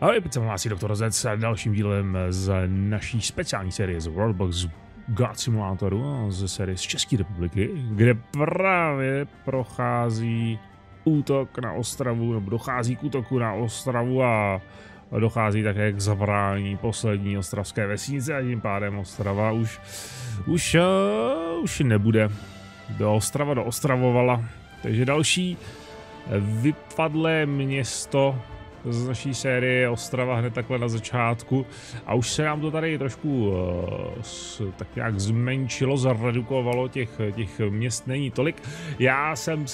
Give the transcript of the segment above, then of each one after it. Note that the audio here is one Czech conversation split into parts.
Ahoj, opět se vám hlásí doktor Zec s dalším dílem z naší speciální série z Worldbox God Simulátoru, ze série z České republiky, kde právě prochází útok na Ostravu, nebo dochází k útoku na Ostravu a dochází také k zabrání poslední ostravské vesnice a tím pádem Ostrava už nebude. Ostrava doostravovala, takže další vypadlé město z naší série Ostrava hned takhle na začátku a už se nám to tady trošku tak nějak zmenšilo, zredukovalo, těch měst není tolik. Já jsem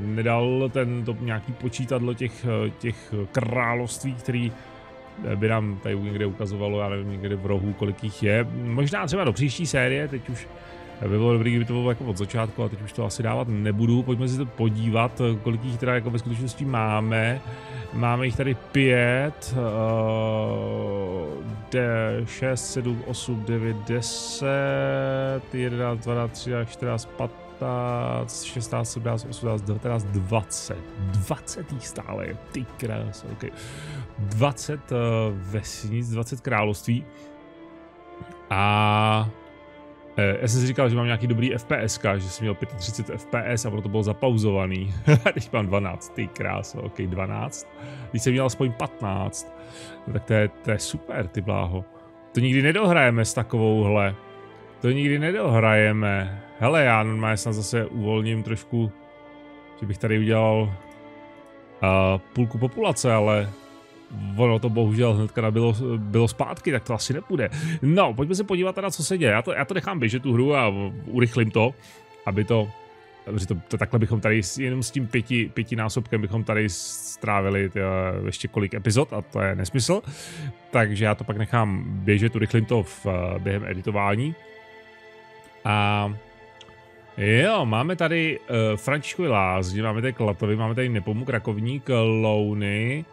nedal tento nějaký počítadlo těch království, který by nám tady někde ukazovalo, já nevím, někde v rohu, kolik jich je. Možná třeba do příští série, teď už by bylo dobré, kdyby to bylo jako od začátku, a teď už to asi dávat nebudu. Pojďme si to podívat, kolik jich teda jako ve skutečnosti máme. Máme jich tady 5, 6, 7, 8, 9, 10, 11, 12, 13, 14, 15, 16, 17, 18, 19, 20. 20 jich stále je, ty krásy, okay. 20 vesnic, 20 království. A já jsem si říkal, že mám nějaký dobrý FPS, že jsem měl 35 FPS a proto byl zapauzovaný. Teď mám 12, ty krása, ok, 12. Když jsem měl aspoň 15, tak to je super, ty bláho. To nikdy nedohrajeme s takovouhle. To nikdy nedohrajeme. Hele, já normálně snad zase uvolním trošku, že bych tady udělal půlku populace, ale ono to bohužel hnedka bylo zpátky, tak to asi nepůjde. No, pojďme se podívat teda, co se děje. Já to nechám běžet tu hru a urychlím to, aby to... Takhle bychom tady jenom s tím pětinásobkem bychom tady strávili ještě kolik epizod a to je nesmysl. Takže já to pak nechám běžet, urychlím to během editování. A... jo, máme tady Františkovy Lázně, máme tady Klatovy, máme tady Nepomuk, Rakovník, Louny...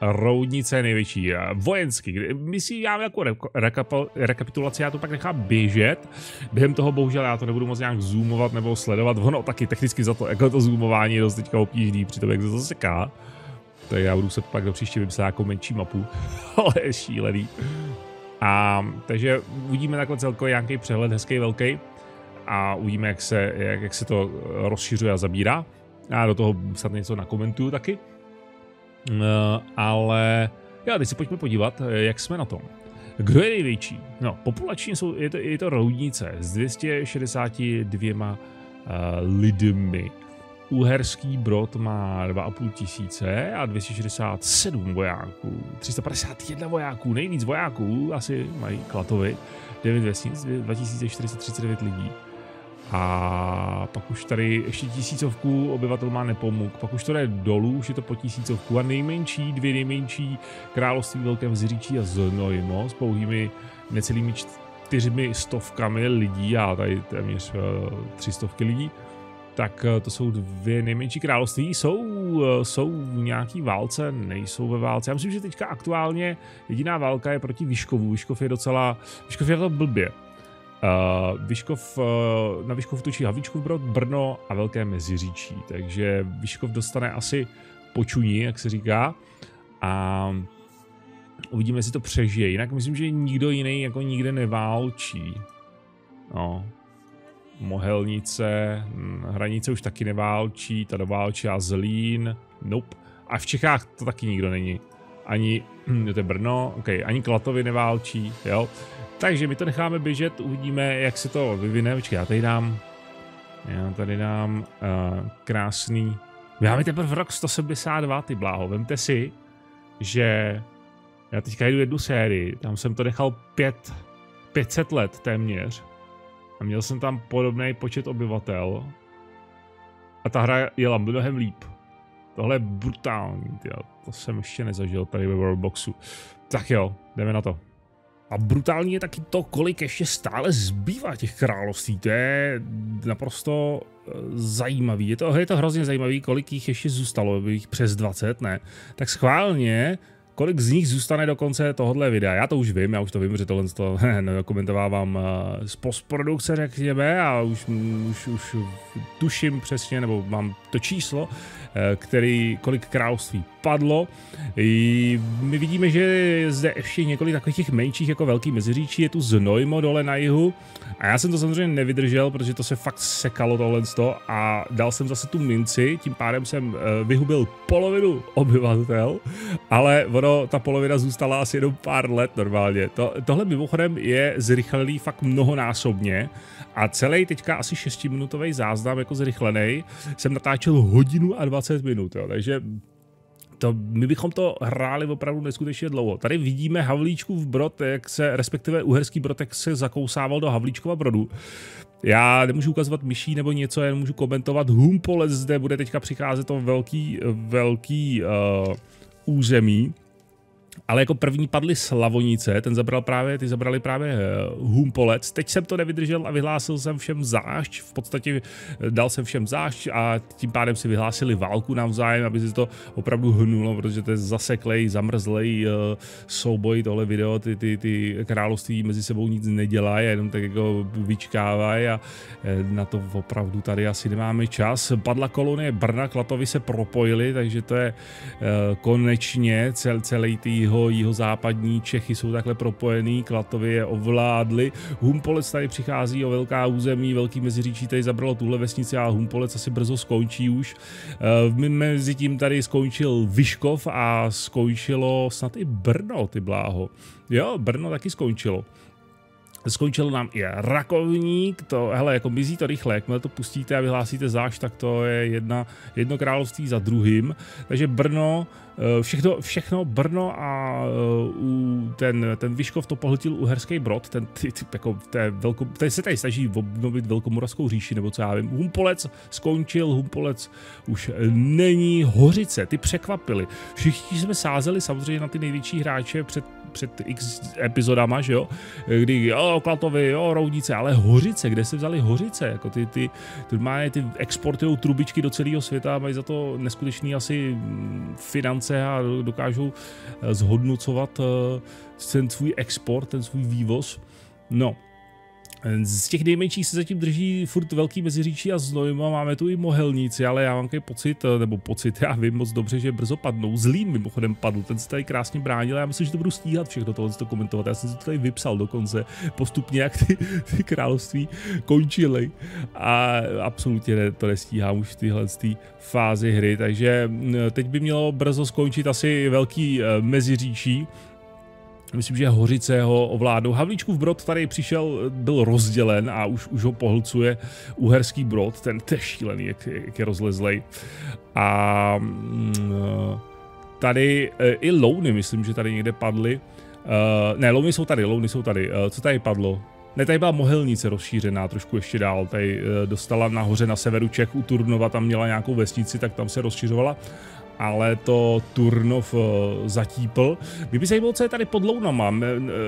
Roudnice je největší, vojenský. Myslím, já jako rekapitulaci, já to pak nechám běžet. Během toho bohužel já to nebudu moc nějak zoomovat nebo sledovat. Ono taky technicky za to, jako to zoomování je dost teďka obtížný, přitom jak se to seká. Tak já budu se pak do příště vymyslet nějakou menší mapu. Ale je šílený. Takže uvidíme takhle celkově nějaký přehled, hezký, velký. A uvidíme, jak se to rozšiřuje a zabírá. Já do toho snad něco nakomentuju taky. Ale já teď si pojďme podívat, jak jsme na tom. Kdo je největší? No, populačně je to Roudnice s 262 lidmi. Uherský Brod má 2500 a 267 vojáků. 351 vojáků, nejvíc vojáků asi mají Klatovy. 9 vesnic, 2439 lidí. A pak už tady ještě tisícovku obyvatel má Nepomuk, pak už to jde dolů, už je to po tisícovku a nejmenší, dvě nejmenší království Velké Meziříčí a Znojmo s pouhými necelými 400 lidí a tady téměř 300 lidí, tak to jsou dvě nejmenší království, jsou v nějaký válce, nejsou ve válce. Já myslím, že teďka aktuálně jediná válka je proti Vyškovu, Vyškov je na to blbě. Na Vyškov točí Havlíčkův Brod, Brno a Velké Meziříčí, takže Vyškov dostane asi počuní, jak se říká, a uvidíme, jestli to přežije, jinak myslím, že nikdo jiný jako nikde neválčí. No. Mohelnice, Hranice už taky neválčí, ta doválčí a Zlín, nope, a v Čechách to taky nikdo není. Ani, to je Brno, okay, ani Klatovy neválčí, jo. Takže my to necháme běžet, uvidíme, jak se to vyvine. Počkej, já tady dám krásný... My máme teprve rok 172, ty bláho, vemte si, že já teďka jdu jednu sérii, tam jsem to nechal 500 let téměř a měl jsem tam podobný počet obyvatel a ta hra jela mnohem líp. Tohle je brutální, tyjo. To jsem ještě nezažil tady ve Worldboxu. Tak jo, jdeme na to. A brutální je taky to, kolik ještě stále zbývá těch království. To je naprosto zajímavý. Je to hrozně zajímavý, kolik jich ještě zůstalo, jich přes 20, ne? Tak schválně kolik z nich zůstane do konce tohohle videa. Já to už vím, protože tohle to dokumentovávám z postprodukce, řekněme, a už tuším přesně, nebo mám to číslo, kolik království padlo. My vidíme, že zde ještě několik takových těch menších, jako Velký Meziříčí, je tu Znojmo dole na jihu. A já jsem to samozřejmě nevydržel, protože to se fakt sekalo tohle a dal jsem zase tu minci, tím pádem jsem vyhubil polovinu obyvatel, ale ono, ta polovina zůstala asi jenom pár let normálně. Tohle mimochodem je zrychlený fakt mnohonásobně a celý teďka asi 6-minutový záznam jako zrychlený jsem natáčel hodinu a 20 minut, jo, takže my bychom to hráli opravdu neskutečně dlouho. Tady vidíme Havlíčkův Brod, jak se, respektive Uherský Brod, jak se zakousával do Havlíčkova Brodu. Já nemůžu ukazovat myší nebo něco, jen můžu komentovat. Humpolec zde bude teďka přicházet to velký území. Ale jako první padly Slavonice, ty zabrali právě Humpolec. Teď jsem to nevydržel a vyhlásil jsem všem zášť, v podstatě dal jsem všem zášť a tím pádem si vyhlásili válku navzájem, aby se to opravdu hnulo, protože to je zaseklej, zamrzlej souboj tohle video, ty království mezi sebou nic nedělají, jenom tak jako vyčkávají a na to opravdu tady asi nemáme čas. Padla kolonie Brna, Klatovy se propojili, takže to je konečně celý tý jihozápadní Čechy jsou takhle propojený, Klatovy je ovládli, Humpolec tady přichází o velká území, Velký Meziříčí tady zabralo tuhle vesnici a Humpolec asi brzo skončí už. Mezi tím tady skončil Vyškov a skončilo snad i Brno, ty bláho. Jo, Brno taky skončilo. Skončil nám i Rakovník, hele, jako mizí to rychle, jakmile to pustíte a vyhlásíte zášť, tak to je jedno království za druhým, takže Brno, všechno Brno a ten Vyškov to pohltil Uherský Brod, ten typ, jako, ten se tady snaží obnovit Velkomoravskou říši, nebo co já vím. Humpolec skončil, Humpolec už není, Hořice, ty překvapili, všichni jsme sázeli samozřejmě na ty největší hráče před x epizodama, že jo, kdy jo, Klatovy, jo, Roudnice, ale Hořice, kde se vzali Hořice, jako ty exportují trubičky do celého světa, mají za to neskutečný asi finance a dokážou zhodnocovat ten svůj export, ten svůj vývoz, no. Z těch nejmenších se zatím drží furt Velký Meziříčí a Znojmo, máme tu i Mohelnici, ale já mám takový pocit, já vím moc dobře, že brzo padnou. Zlín mimochodem padl, ten se tady krásně bránil, já myslím, že to budu stíhat všechno tohle komentovat, já jsem si to tady vypsal dokonce, postupně jak ty království končily a absolutně to nestíhám už v téhle fázi hry, takže teď by mělo brzo skončit asi Velký Meziříčí. Myslím, že Hořice ho ovládnou. Havlíčkův Brod tady přišel, byl rozdělen a už ho pohlcuje Uherský Brod, ten je šílený, jak je rozlezlej. A tady i Louny, myslím, že tady někde padly. Ne, Louny jsou tady. Co tady padlo? Ne, tady byla Mohelnice rozšířená trošku ještě dál, tady dostala nahoře na severu Čech u Turnova, tam měla nějakou vesnici, tak tam se rozšiřovala. Ale to Turnov zatípl. Mě by zajímalo, co je tady pod Lounama.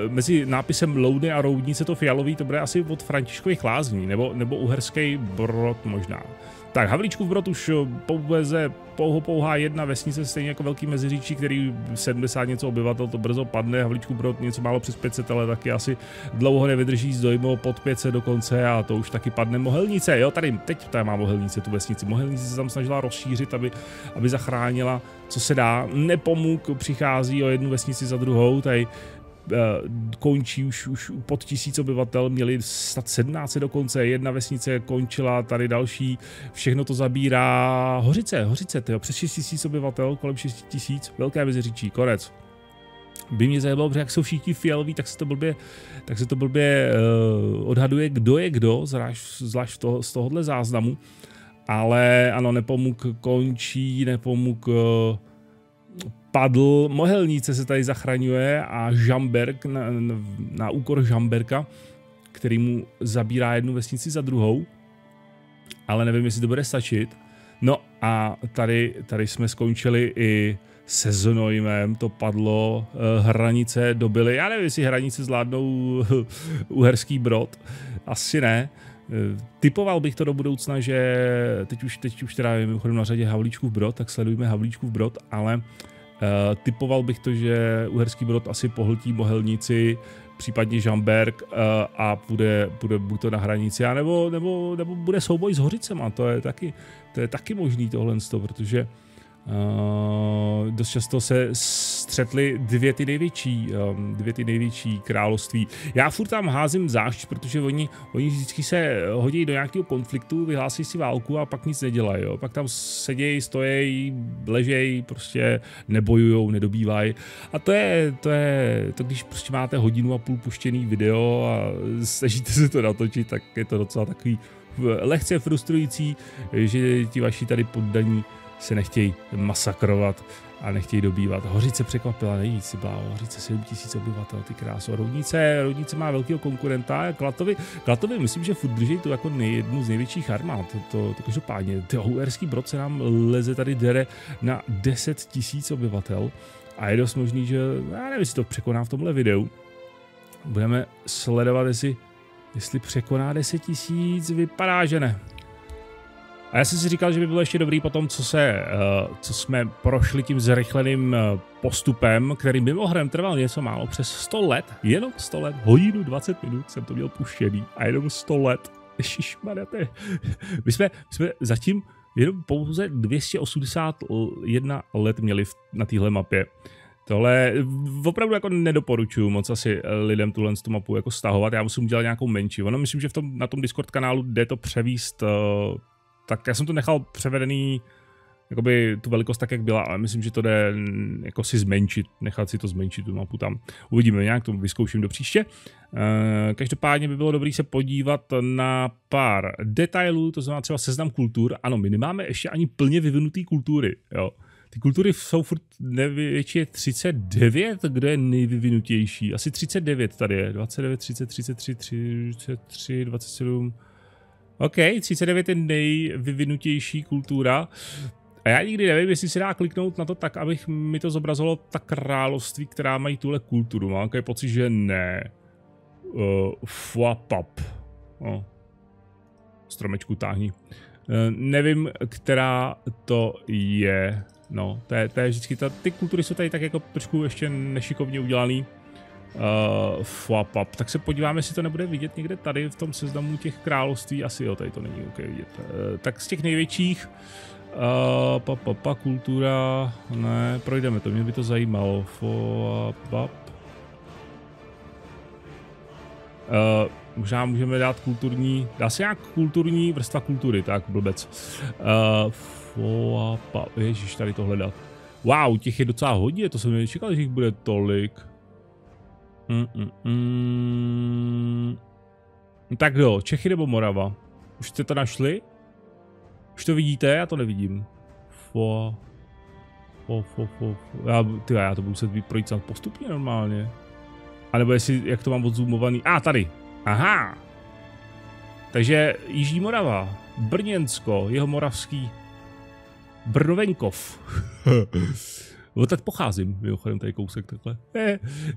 Mezi nápisem Louny a Roudnice to fialový, to bude asi od Františkových Lázní, nebo Uherský Brod možná. Tak Havlíčkův Brod už poveze pouhá jedna vesnice, stejně jako Velký Meziříčí, který 70 něco obyvatel, to brzo padne. Havlíčkův Brod něco málo přes 500, ale taky asi dlouho nevydrží, Znojmo pod 500 dokonce a to už taky padne. Mohelnice, jo, teď má Mohelnice tu vesnici. Mohelnice se tam snažila rozšířit, aby zachránila, co se dá. Nepomuk přichází o jednu vesnici za druhou, tady končí už pod 1000 obyvatel, měli snad 17 dokonce, jedna vesnice končila, tady další, všechno to zabírá. Hořice, tyjo, přes 6000 obyvatel, kolem 6000, Velké Meziříčí, konec. By mě zajímalo, protože jak jsou všichni fialoví, tak se to blbě odhaduje, kdo je kdo, zvlášť z tohohle záznamu, ale ano, Nepomuk končí, padl, Mohelnice se tady zachraňuje a Žamberk na úkor Žamberka, který mu zabírá jednu vesnici za druhou, ale nevím, jestli to bude stačit. No a tady jsme skončili i se Znojmem, to padlo, Hranice dobily, já nevím, jestli Hranice zvládnou Uherský Brod, asi ne. Typoval bych to do budoucna, že teď už teda mimochodem na řadě Havlíčkův Brod, tak sledujeme Havlíčkův Brod, ale Typoval bych to, že Uherský Brod asi pohltí Mohelnici, případně Žamberk, a bude buď to na hranici, anebo, nebo bude souboj s Hořicema. To je taky možný tohle, protože dost často se střetly dvě ty největší království. Já furt tam házím zášť, protože oni vždycky se hodí do nějakého konfliktu, vyhlásí si válku a pak nic nedělají. Jo? Pak tam sedějí, stojí, ležejí, prostě nebojujou, nedobývají. A to, když prostě máte 1,5 hodiny puštěný video a snažíte se to natočit, tak je to docela takový lehce frustrující, že ti vaši tady poddaní se nechtějí masakrovat a nechtějí dobývat. Hořice překvapila nejvíc, si bláho. Hořice 7 000 obyvatel, ty krásu. Roudnice má velkého konkurenta. Klatovy myslím, že furt drží tu jako jednu z největších armád. To každopádně. Uherský Brod se nám leze tady dere na 10 000 obyvatel a je dost možný, že já nevím, jestli to překoná v tomhle videu. Budeme sledovat, jestli překoná 10 000, vypadá, že ne. A já jsem si říkal, že by bylo ještě dobrý po tom, co jsme prošli tím zrychleným postupem, který mimochodem trval něco málo, přes 100 let, jenom 100 let, hodinu 20 minut jsem to měl puštěný a jenom 100 let. Ježišmarjate. My jsme zatím jenom pouze 281 let měli na téhle mapě. Tohle opravdu jako nedoporučuju moc asi lidem tu mapu jako stahovat, já musím udělat nějakou menší. Ono myslím, že na tom Discord kanálu jde to převíst. Tak já jsem to nechal převedený, jakoby tu velikost tak, jak byla, ale myslím, že to jde jako si zmenšit, nechat si to zmenšit, tu mapu tam. Uvidíme nějak, to vyzkouším do příště. Každopádně by bylo dobré se podívat na pár detailů, to znamená třeba seznam kultur. Ano, my nemáme ještě ani plně vyvinutý kultury, jo. Ty kultury jsou furt největší 39, kde je nejvyvinutější. Asi 39 tady je, 29, 30, 33, 33, 27... OK, 39 je nejvyvinutější kultura a já nikdy nevím, jestli se dá kliknout na to tak, abych mi to zobrazilo ta království, která mají tuhle kulturu. Mám takový pocit, že ne. Fuapap. Stromečku táhni. Nevím, která to je. No, to je vždycky, ty kultury jsou tady tak jako trošku ještě nešikovně udělaný. Fuapap. Tak se podíváme, jestli to nebude vidět někde tady v tom seznamu těch království. Asi jo, tady to není OK vidět. Tak z těch největších kultura, ne, projdeme to, mě by to zajímalo. Fuapap. Možná můžeme dát kulturní, dá se nějak kulturní vrstva kultury, tak blbec. Fuapap, ježiš, tady to hledat. Wow, těch je docela hodně, to jsem nečekal, že jich bude tolik. Tak jo, Čechy nebo Morava? Už jste to našli? Už to vidíte? Já to nevidím. Já to budu muset projít sám postupně normálně. A nebo jestli, jak to mám odzumovaný? A tady! Aha! Takže Jižní Morava, Brněnsko, Jihomoravský, Brnovenkov. No tak pocházím, mimochodem tady kousek takhle.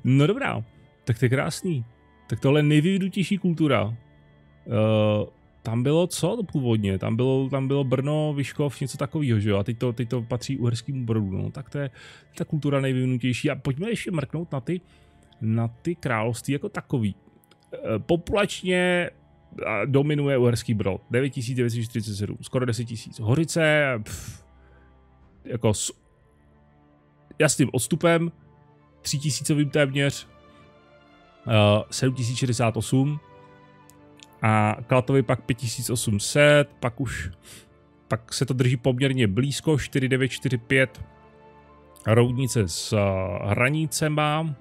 No dobrá. Tak to je krásný. Tak tohle je nejvyvinutější kultura. Tam bylo co původně? Tam bylo Brno, Vyškov, něco takového, že jo? A teď to patří Uherskému Brodu. No tak to je ta kultura nejvyvinutější. A pojďme ještě mrknout na ty království jako takový. Populačně dominuje Uherský Brod. 9947, skoro 10 000. Hořice, jako s jasným odstupem, 3000 téměř, 7068 a Klatovy pak 5800, pak se to drží poměrně blízko, 4945 Roudnice s Hranicema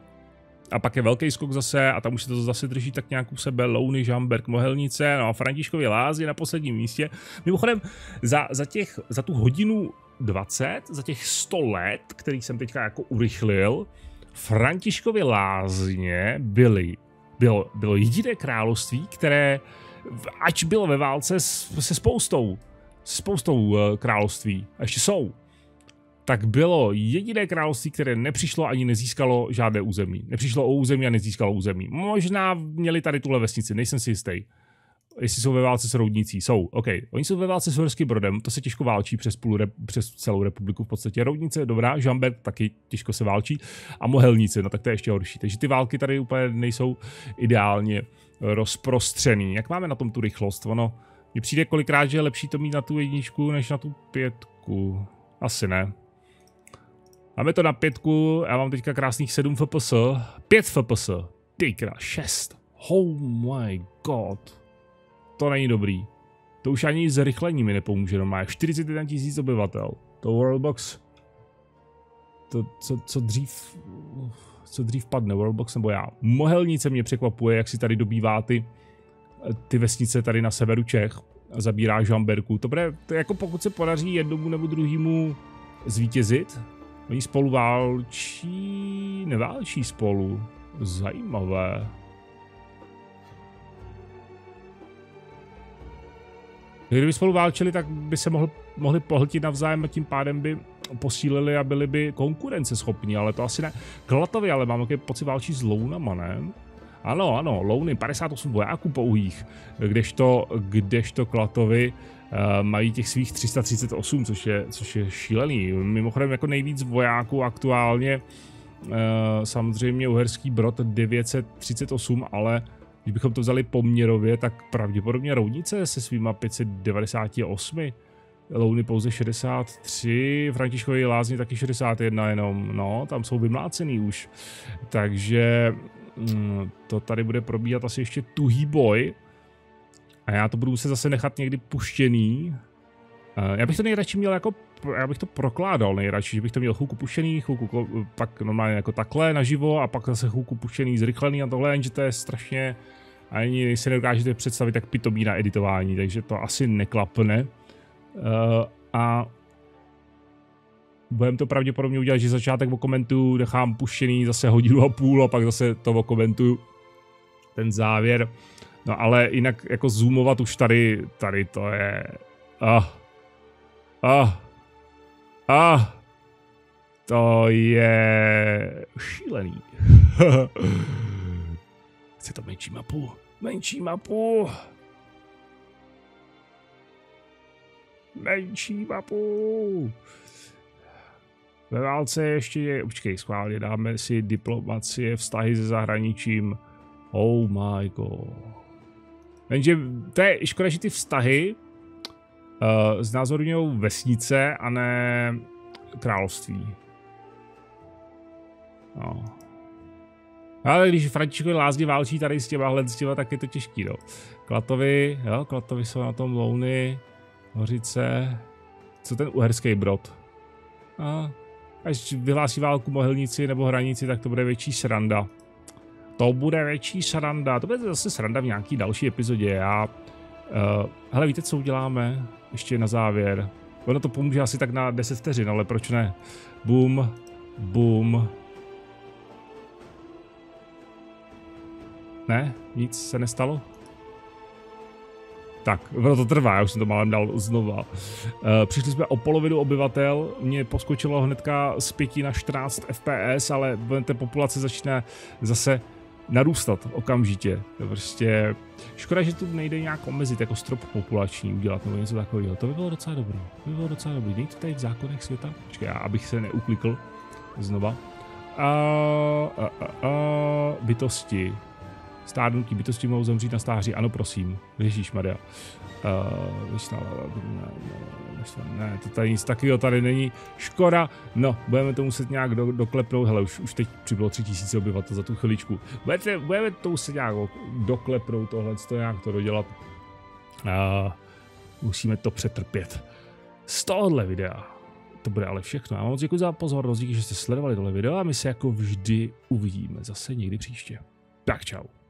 a pak je velký skok zase a tam už se to zase drží tak nějak u sebe, Louny, Žamberk, Mohelnice, no a Františkovy Lázně na posledním místě. Mimochodem za tu hodinu 20, za těch 100 let, který jsem teďka jako urychlil, Františkovy Lázně bylo jediné království, které, ač bylo ve válce se spoustou království, a ještě jsou, tak bylo jediné království, které nepřišlo ani nezískalo žádné území. Nepřišlo o území a nezískalo území. Možná měli tady tuhle vesnici, nejsem si jistý. jestli jsou ve válce s Roudnicí. Jsou, OK. Oni jsou ve válce s Uherským Brodem, to se těžko válčí přes celou republiku v podstatě. Roudnice, dobrá, Žamberk taky těžko se válčí a Mohelnice, no tak to je ještě horší. Takže ty války tady úplně nejsou ideálně rozprostřený. Jak máme na tom tu rychlost? Ono mně přijde kolikrát, že je lepší to mít na tu jedničku, než na tu pětku. Asi ne. Máme to na pětku, já mám teďka krásných 7 FPS. 5 FPS. Tykrát 6. Oh my god. To není dobrý. To už ani zrychlení mi nepomůže. No má 41 000 obyvatel. To Worldbox. To, co dřív padne, Worldbox nebo já. Mohelnice mě překvapuje, jak si tady dobývá ty vesnice tady na severu Čech. A zabírá Žamberku. To bude, to jako pokud se podaří jednomu nebo druhému zvítězit. Oni spolu válčí, neválčí spolu. Zajímavé. Kdyby spolu válčili, tak by se mohli pohltit navzájem a tím pádem by posílili a byli by konkurenceschopní, ale to asi ne. Klatovy, ale mám jaký pocit válčí s Lounama, ne? Ano, ano, Louny, 58 vojáků pouhých, kdežto Klatovy mají těch svých 338, což je šílený. Mimochodem jako nejvíc vojáků aktuálně samozřejmě Uherský Brod 938, ale když bychom to vzali poměrově, tak pravděpodobně Roudnice se svýma 598, Louny pouze 63, Františkovy Lázně taky 61 jenom, no, tam jsou vymlácený už, takže to tady bude probíhat asi ještě tuhý boj a já to budu se zase nechat někdy puštěný. Já bych to nejradši měl jako, já bych to prokládal nejradši, že bych to měl chvilku puštěný, chvilku pak normálně jako takhle naživo a pak zase chvilku puštěný, zrychlený a tohle, jenže to je strašně, ani se nedokážete představit, jak pitomí na editování, takže to asi neklapne. A budeme to pravděpodobně udělat, že začátek okomentuju, nechám puštěný zase hodinu a půl a pak zase to okomentuju ten závěr. No ale jinak jako zoomovat už tady to je... To je šílený. Chce to menší mapu? Menší mapu! Menší mapu! Ve válce ještě je... Počkej, schválně dáme si diplomacie, vztahy se zahraničím. Oh my god. Jenže to je škoda, že ty vztahy znázorňují vesnice a ne království. No. Ale když Františkovi Lázně válčí tady s těma, tak je to těžký, no. Klatovy, jo, Klatovy jsou na tom, Louny, Hořice, co ten Uherský Brod. A až vyhlásí válku Mohelnici nebo Hranici, tak to bude větší sranda. To bude větší sranda, to bude zase sranda v nějaký další epizodě. Já, hele, víte, co uděláme? Ještě na závěr. Ono to pomůže asi tak na 10 vteřin, ale proč ne? Bum, bum. Ne, nic se nestalo? Tak, ono to trvá, já už jsem to málem dal znova. Přišli jsme o polovinu obyvatel, mě poskočilo hnedka z 5 na 14 FPS, ale ta populace začne zase narůstat okamžitě. Prostě škoda, že tu nejde nějak omezit, jako strop populační udělat nebo něco takového. To by bylo docela dobrý. To by bylo docela dobrý. Nejde to tady v zákonech světa? Počkej, abych se neuklikl znova. Bytosti. Stárnutí bytosti mohou zemřít na stáří. Ano, prosím. Ježíšmarja. Ne, to tady nic takového tady není. Škoda. No, budeme to muset nějak doklepnout. Hele, už teď přibylo 3000 obyvatel za tu chviličku. Budeme to muset nějak doklepnout tohle, to nějak to dodělat. Musíme to přetrpět. Z tohohle videa to bude ale všechno. Já vám moc děkuji za pozornost, díky, že jste sledovali tohle video a my se jako vždy uvidíme zase někdy příště. Tak čau.